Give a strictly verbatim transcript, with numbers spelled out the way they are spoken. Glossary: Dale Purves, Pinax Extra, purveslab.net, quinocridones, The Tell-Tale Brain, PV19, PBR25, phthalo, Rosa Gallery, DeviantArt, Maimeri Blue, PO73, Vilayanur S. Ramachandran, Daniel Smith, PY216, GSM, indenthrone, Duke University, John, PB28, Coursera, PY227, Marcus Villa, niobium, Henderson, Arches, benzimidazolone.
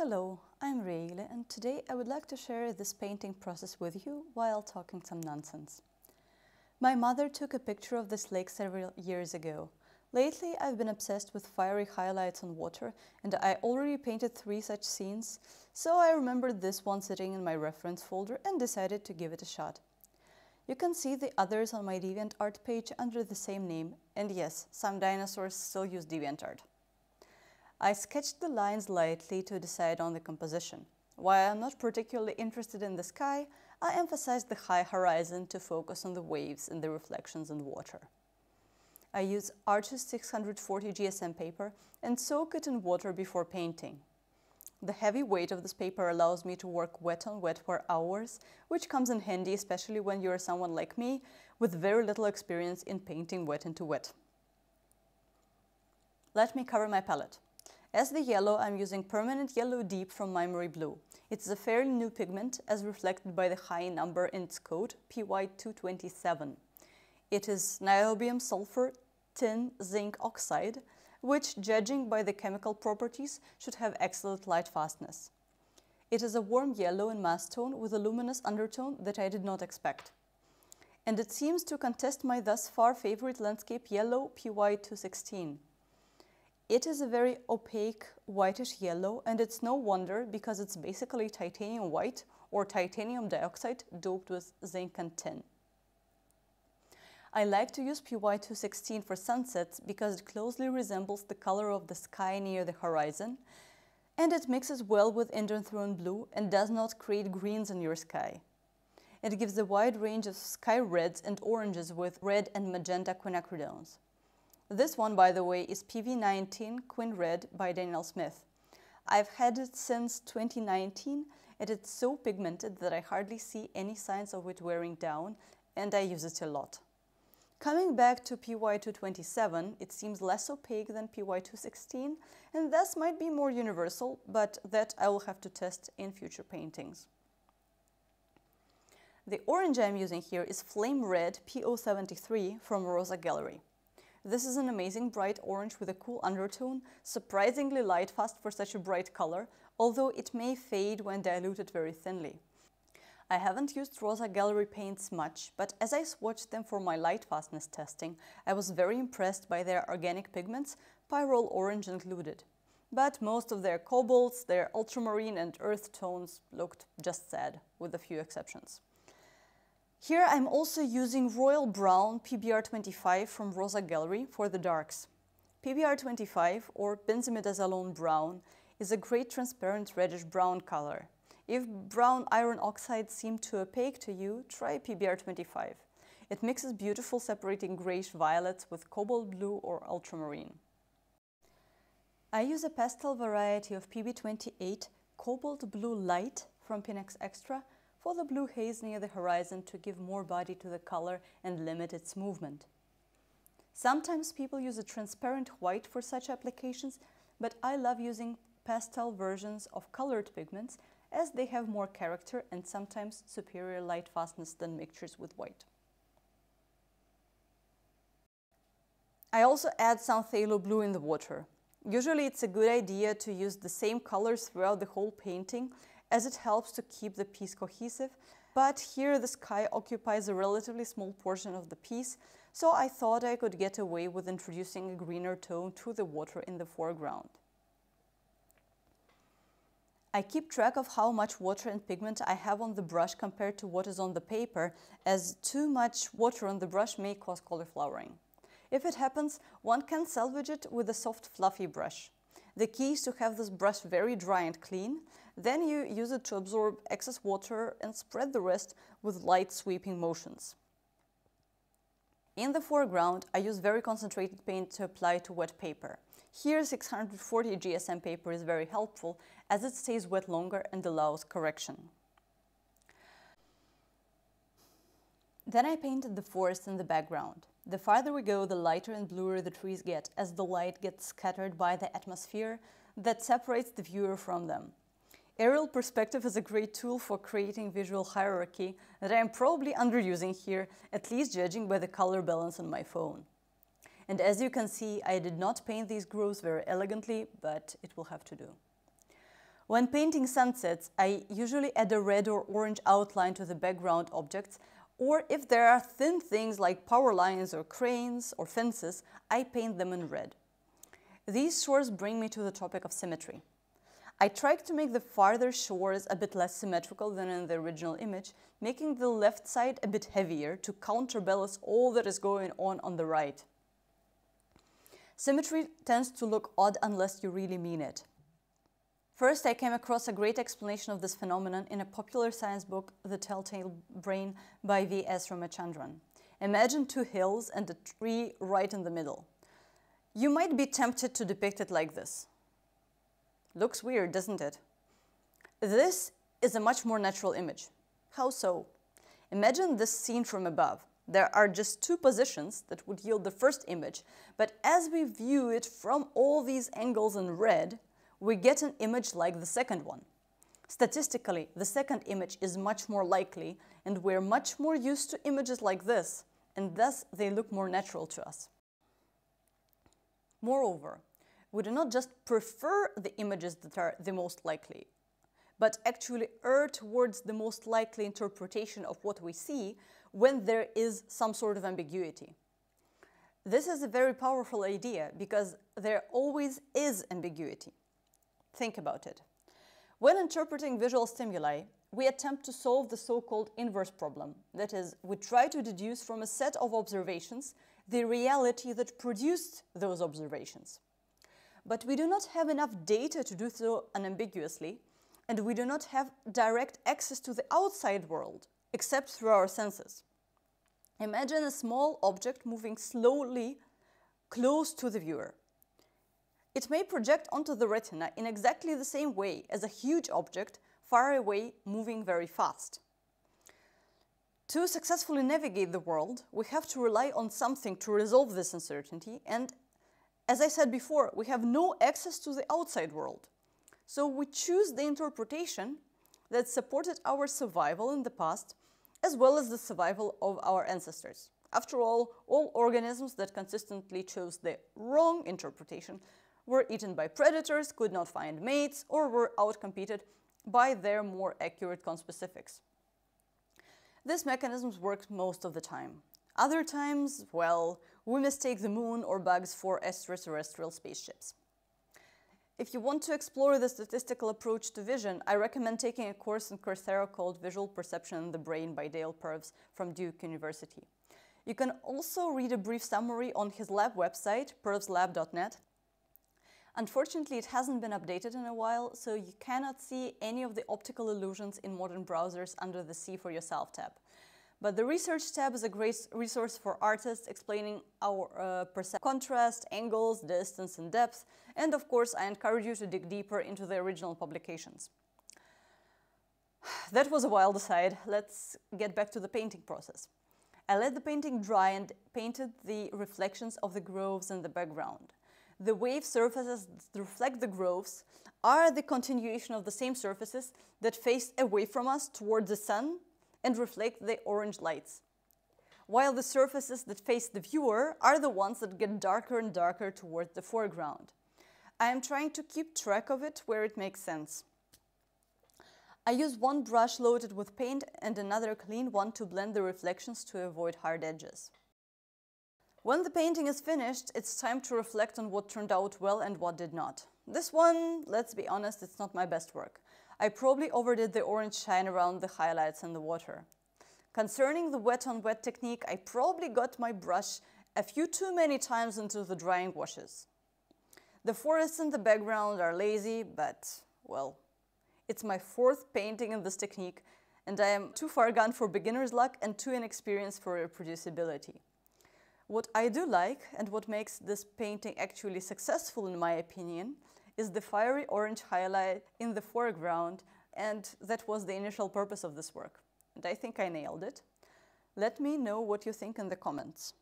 Hello, I'm Reile, and today I would like to share this painting process with you while talking some nonsense. My mother took a picture of this lake several years ago. Lately I've been obsessed with fiery highlights on water, and I already painted three such scenes, so I remembered this one sitting in my reference folder and decided to give it a shot. You can see the others on my DeviantArt page under the same name, and yes, some dinosaurs still use DeviantArt. I sketched the lines lightly to decide on the composition. While I'm not particularly interested in the sky, I emphasized the high horizon to focus on the waves and the reflections on water. I use Arches six hundred forty G S M paper and soak it in water before painting. The heavy weight of this paper allows me to work wet on wet for hours, which comes in handy especially when you're someone like me with very little experience in painting wet into wet. Let me cover my palette. As the yellow, I'm using Permanent Yellow Deep from Maimeri Blue. It's a fairly new pigment, as reflected by the high number in its code, P Y two twenty-seven. It is niobium sulfur tin zinc oxide, which, judging by the chemical properties, should have excellent light fastness. It is a warm yellow in mass tone with a luminous undertone that I did not expect. And it seems to contest my thus far favorite landscape yellow, P Y two sixteen. It is a very opaque whitish yellow, and it's no wonder because it's basically titanium white or titanium dioxide doped with zinc and tin. I like to use P Y two sixteen for sunsets because it closely resembles the color of the sky near the horizon, and it mixes well with indenthrone blue and does not create greens in your sky. It gives a wide range of sky reds and oranges with red and magenta quinocridones. This one, by the way, is P V nineteen Quin Red by Daniel Smith. I've had it since twenty nineteen, and it's so pigmented that I hardly see any signs of it wearing down, and I use it a lot. Coming back to P Y two twenty-seven, it seems less opaque than P Y two sixteen, and thus might be more universal, but that I will have to test in future paintings. The orange I'm using here is Flame Red P O seventy-three from Rosa Gallery. This is an amazing bright orange with a cool undertone, surprisingly light fast for such a bright color, although it may fade when diluted very thinly. I haven't used Rosa Gallery paints much, but as I swatched them for my light fastness testing, I was very impressed by their organic pigments, pyrrole orange included. But most of their cobalts, their ultramarine and earth tones looked just sad, with a few exceptions. Here I'm also using Royal Brown P B R twenty-five from Rosa Gallery for the darks. P B R twenty-five, or benzimidazolone brown, is a great transparent reddish brown color. If brown iron oxides seem too opaque to you, try P B R twenty-five. It mixes beautiful separating grayish violets with cobalt blue or ultramarine. I use a pastel variety of P B twenty-eight Cobalt Blue Light from Pinax Extra for the blue haze near the horizon to give more body to the color and limit its movement. Sometimes people use a transparent white for such applications, but I love using pastel versions of colored pigments as they have more character and sometimes superior light fastness than mixtures with white. I also add some phthalo blue in the water. Usually it's a good idea to use the same colors throughout the whole painting, as it helps to keep the piece cohesive, but here the sky occupies a relatively small portion of the piece, so I thought I could get away with introducing a greener tone to the water in the foreground. I keep track of how much water and pigment I have on the brush compared to what is on the paper, as too much water on the brush may cause color flowering. If it happens, one can salvage it with a soft fluffy brush. The key is to have this brush very dry and clean, then you use it to absorb excess water and spread the rest with light sweeping motions. In the foreground, I use very concentrated paint to apply to wet paper. Here six hundred forty G S M paper is very helpful, as it stays wet longer and allows correction. Then I painted the forest in the background. The farther we go, the lighter and bluer the trees get, as the light gets scattered by the atmosphere that separates the viewer from them. Aerial perspective is a great tool for creating visual hierarchy that I am probably underusing here, at least judging by the color balance on my phone. And as you can see, I did not paint these groves very elegantly, but it will have to do. When painting sunsets, I usually add a red or orange outline to the background objects, or if there are thin things like power lines or cranes or fences, I paint them in red. These shores bring me to the topic of symmetry. I tried to make the farther shores a bit less symmetrical than in the original image, making the left side a bit heavier to counterbalance all that is going on on the right. Symmetry tends to look odd unless you really mean it. First, I came across a great explanation of this phenomenon in a popular science book, The Tell-Tale Brain by V S Ramachandran. Imagine two hills and a tree right in the middle. You might be tempted to depict it like this. Looks weird, doesn't it? This is a much more natural image. How so? Imagine this scene from above. There are just two positions that would yield the first image, but as we view it from all these angles in red, we get an image like the second one. Statistically, the second image is much more likely, and we're much more used to images like this, and thus they look more natural to us. Moreover, we do not just prefer the images that are the most likely, but actually err towards the most likely interpretation of what we see when there is some sort of ambiguity. This is a very powerful idea because there always is ambiguity. Think about it. When interpreting visual stimuli, we attempt to solve the so-called inverse problem. That is, we try to deduce from a set of observations the reality that produced those observations. But we do not have enough data to do so unambiguously, and we do not have direct access to the outside world, except through our senses. Imagine a small object moving slowly close to the viewer. It may project onto the retina in exactly the same way as a huge object far away moving very fast. To successfully navigate the world, we have to rely on something to resolve this uncertainty, and as I said before, we have no access to the outside world. So we choose the interpretation that supported our survival in the past, as well as the survival of our ancestors. After all, all organisms that consistently chose the wrong interpretation were eaten by predators, could not find mates, or were outcompeted by their more accurate conspecifics. This mechanism works most of the time. Other times, well, we mistake the moon or bugs for extraterrestrial spaceships. If you want to explore the statistical approach to vision, I recommend taking a course in Coursera called Visual Perception in the Brain by Dale Purves from Duke University. You can also read a brief summary on his lab website, purveslab dot net. Unfortunately, it hasn't been updated in a while, so you cannot see any of the optical illusions in modern browsers under the See for Yourself tab. But the Research tab is a great resource for artists explaining our uh, perception, contrast, angles, distance and depth, and of course I encourage you to dig deeper into the original publications. That was a wild aside. Let's get back to the painting process. I let the painting dry and painted the reflections of the groves in the background. The wave surfaces that reflect the groves are the continuation of the same surfaces that face away from us towards the sun and reflect the orange lights, while the surfaces that face the viewer are the ones that get darker and darker towards the foreground. I am trying to keep track of it where it makes sense. I use one brush loaded with paint and another clean one to blend the reflections to avoid hard edges. When the painting is finished, it's time to reflect on what turned out well and what did not. This one, let's be honest, it's not my best work. I probably overdid the orange shine around the highlights in the water. Concerning the wet-on-wet technique, I probably got my brush a few too many times into the drying washes. The forests in the background are lazy, but, well, it's my fourth painting in this technique, and I am too far gone for beginner's luck and too inexperienced for reproducibility. What I do like, and what makes this painting actually successful in my opinion, is the fiery orange highlight in the foreground, and that was the initial purpose of this work. And I think I nailed it. Let me know what you think in the comments.